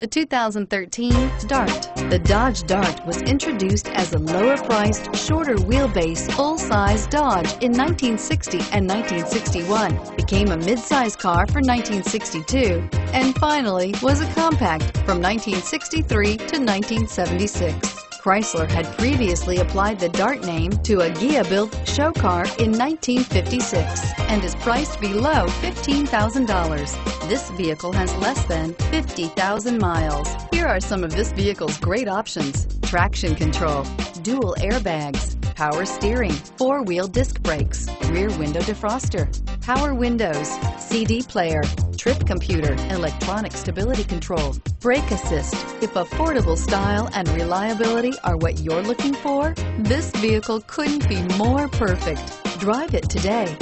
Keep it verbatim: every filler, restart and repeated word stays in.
The two thousand thirteen Dart. The Dodge Dart was introduced as a lower-priced, shorter wheelbase, full-size Dodge in nineteen sixty and nineteen sixty-one, became a mid-size car for nineteen sixty-two, and finally was a compact from nineteen sixty-three to nineteen seventy-six. Chrysler had previously applied the Dart name to a Ghia-built show car in nineteen fifty-six and is priced below fifteen thousand dollars. This vehicle has less than fifty thousand miles. Here are some of this vehicle's great options: traction control, dual airbags, power steering, four-wheel disc brakes, rear window defroster, power windows, C D player, trip computer, electronic stability control, brake assist. If affordable style and reliability are what you're looking for, this vehicle couldn't be more perfect. Drive it today.